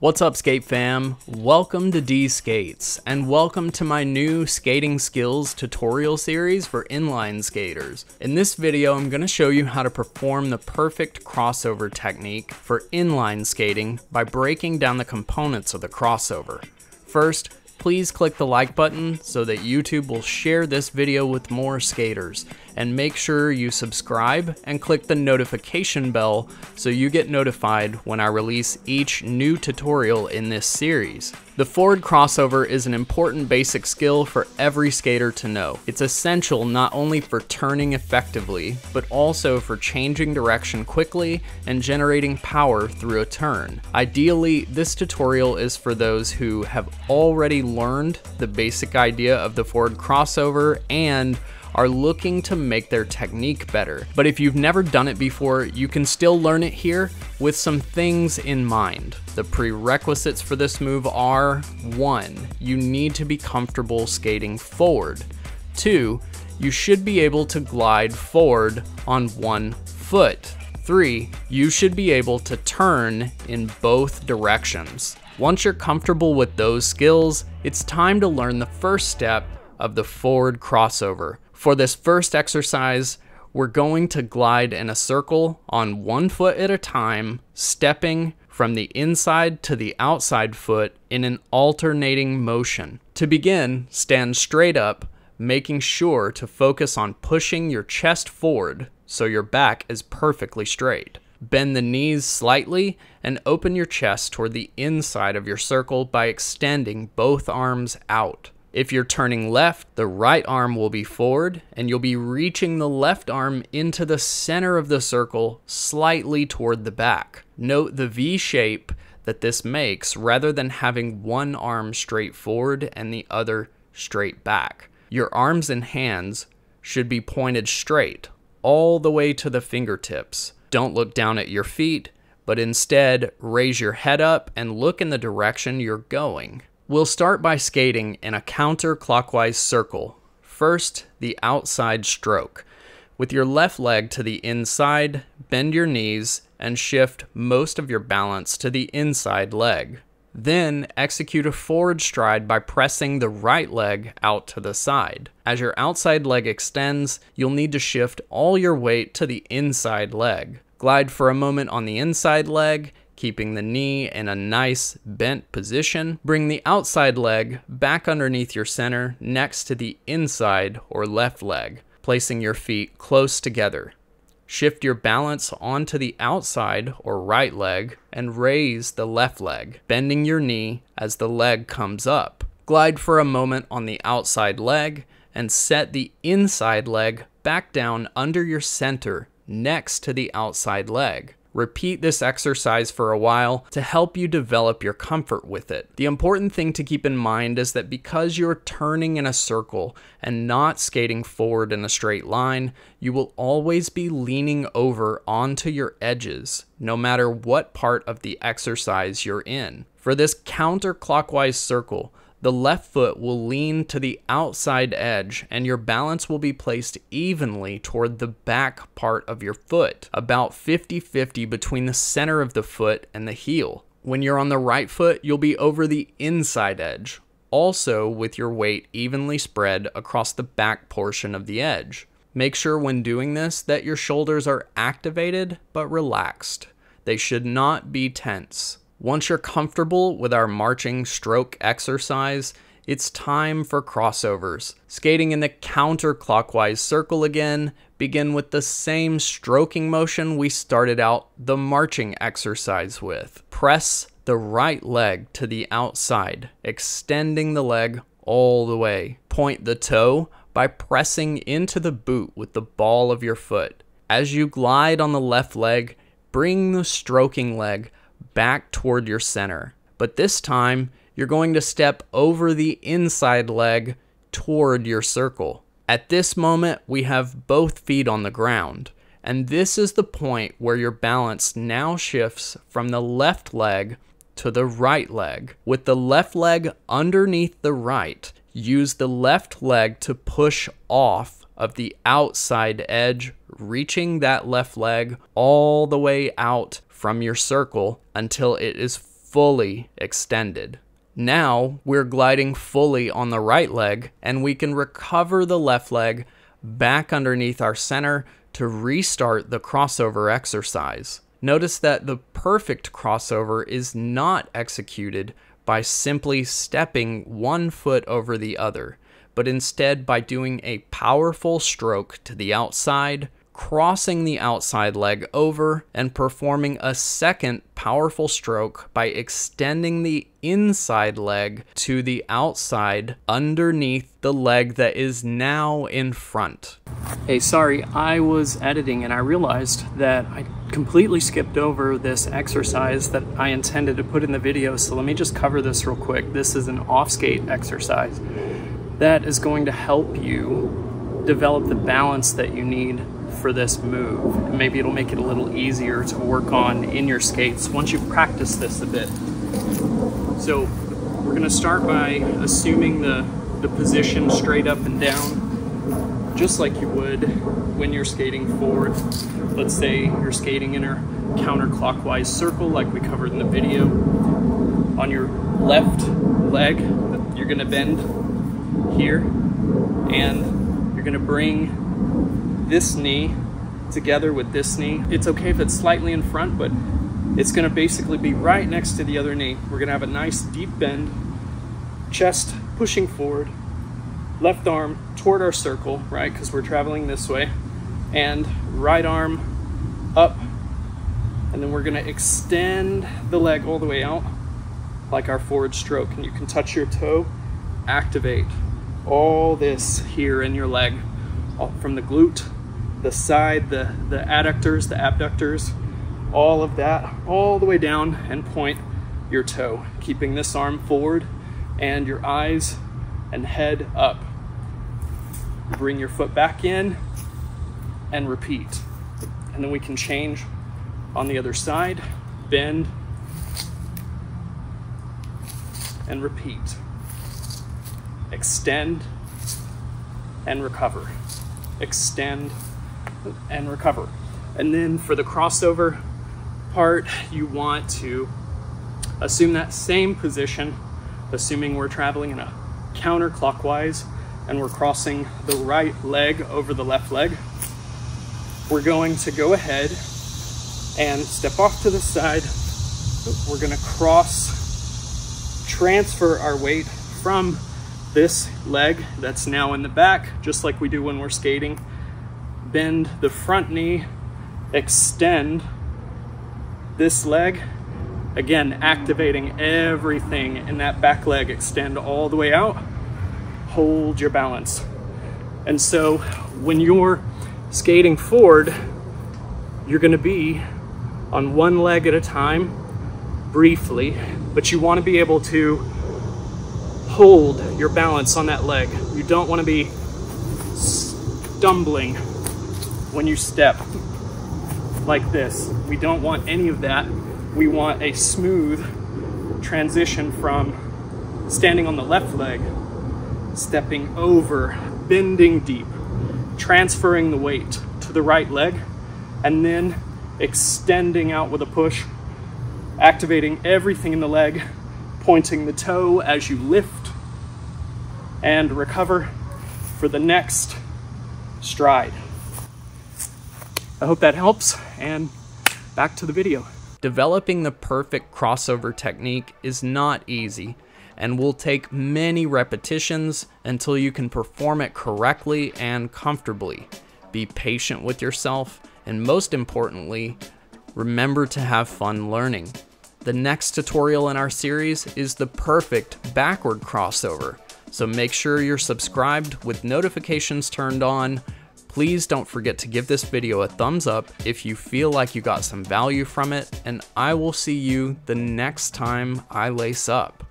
What's up, skate fam? Welcome to D Skates, and welcome to my new skating skills tutorial series for inline skaters. In this video, I'm going to show you how to perform the perfect crossover technique for inline skating by breaking down the components of the crossover. First, please click the like button so that YouTube will share this video with more skaters, and make sure you subscribe and click the notification bell so you get notified when I release each new tutorial in this series. The forward crossover is an important basic skill for every skater to know. It's essential not only for turning effectively, but also for changing direction quickly and generating power through a turn. Ideally, this tutorial is for those who have already learned the basic idea of the forward crossover and are looking to make their technique better. But if you've never done it before, you can still learn it here with some things in mind. The prerequisites for this move are: 1. You need to be comfortable skating forward. 2. You should be able to glide forward on one foot. 3. You should be able to turn in both directions. Once you're comfortable with those skills, it's time to learn the first step of the forward crossover. For this first exercise, we're going to glide in a circle on one foot at a time, stepping from the inside to the outside foot in an alternating motion. To begin, stand straight up, making sure to focus on pushing your chest forward so your back is perfectly straight. Bend the knees slightly and open your chest toward the inside of your circle by extending both arms out. If you're turning left, the right arm will be forward, and you'll be reaching the left arm into the center of the circle, slightly toward the back. Note the V shape that this makes rather than having one arm straight forward and the other straight back. Your arms and hands should be pointed straight, all the way to the fingertips. Don't look down at your feet, but instead raise your head up and look in the direction you're going. We'll start by skating in a counterclockwise circle. First, the outside stroke. With your left leg to the inside, bend your knees and shift most of your balance to the inside leg. Then execute a forward stride by pressing the right leg out to the side. As your outside leg extends, you'll need to shift all your weight to the inside leg. Glide for a moment on the inside leg, keeping the knee in a nice bent position. Bring the outside leg back underneath your center next to the inside or left leg, placing your feet close together. Shift your balance onto the outside or right leg and raise the left leg, bending your knee as the leg comes up. Glide for a moment on the outside leg and set the inside leg back down under your center next to the outside leg. Repeat this exercise for a while to help you develop your comfort with it. The important thing to keep in mind is that because you're turning in a circle and not skating forward in a straight line, you will always be leaning over onto your edges, no matter what part of the exercise you're in. For this counterclockwise circle, the left foot will lean to the outside edge and your balance will be placed evenly toward the back part of your foot, about 50-50 between the center of the foot and the heel. When you're on the right foot, you'll be over the inside edge, also with your weight evenly spread across the back portion of the edge. Make sure when doing this that your shoulders are activated but relaxed. They should not be tense. Once you're comfortable with our marching stroke exercise, it's time for crossovers. Skating in the counterclockwise circle again, begin with the same stroking motion we started out the marching exercise with. Press the right leg to the outside, extending the leg all the way. Point the toe by pressing into the boot with the ball of your foot. As you glide on the left leg, bring the stroking leg back toward your center, but this time you're going to step over the inside leg toward your circle. At this moment, we have both feet on the ground, and this is the point where your balance now shifts from the left leg to the right leg. With the left leg underneath the right, use the left leg to push off of the outside edge, reaching that left leg all the way out from your circle until it is fully extended. Now we're gliding fully on the right leg, and we can recover the left leg back underneath our center to restart the crossover exercise. Notice that the perfect crossover is not executed by simply stepping one foot over the other, but instead by doing a powerful stroke to the outside, crossing the outside leg over, and performing a second powerful stroke by extending the inside leg to the outside underneath the leg that is now in front. Hey, sorry, I was editing and I realized that I completely skipped over this exercise that I intended to put in the video, so let me just cover this real quick. This is an off-skate exercise that is going to help you develop the balance that you need for this move. Maybe it'll make it a little easier to work on in your skates once you've practiced this a bit. So we're gonna start by assuming the position straight up and down, just like you would when you're skating forward. Let's say you're skating in a counterclockwise circle like we covered in the video. On your left leg, you're gonna bend here, and you're gonna bring this knee together with this knee. It's okay if it's slightly in front, but it's gonna basically be right next to the other knee. We're gonna have a nice deep bend, chest pushing forward, left arm toward our circle, right, because we're traveling this way, and right arm up, and then we're gonna extend the leg all the way out like our forward stroke, and you can touch your toe. Activate all this here in your leg, all from the glute, the side, the adductors, the abductors, all of that, all the way down, and point your toe, keeping this arm forward and your eyes and head up. Bring your foot back in and repeat. And then we can change on the other side, bend and repeat. Extend and recover, extend and recover. And then for the crossover part, you want to assume that same position, assuming we're traveling in a counterclockwise and we're crossing the right leg over the left leg. We're going to go ahead and step off to the side. We're gonna transfer our weight from this leg that's now in the back, just like we do when we're skating. Bend the front knee, extend this leg, again activating everything in that back leg. Extend all the way out, hold your balance. And so when you're skating forward, you're going to be on one leg at a time briefly, but you want to be able to hold your balance on that leg. You don't want to be stumbling when you step like this. We don't want any of that. We want a smooth transition from standing on the left leg, stepping over, bending deep, transferring the weight to the right leg, and then extending out with a push, activating everything in the leg, pointing the toe as you lift and recover for the next stride. I hope that helps, and back to the video. Developing the perfect crossover technique is not easy and will take many repetitions until you can perform it correctly and comfortably. Be patient with yourself, and most importantly, remember to have fun learning. The next tutorial in our series is the perfect backward crossover, so make sure you're subscribed with notifications turned on. Please don't forget to give this video a thumbs up if you feel like you got some value from it, and I will see you the next time I lace up.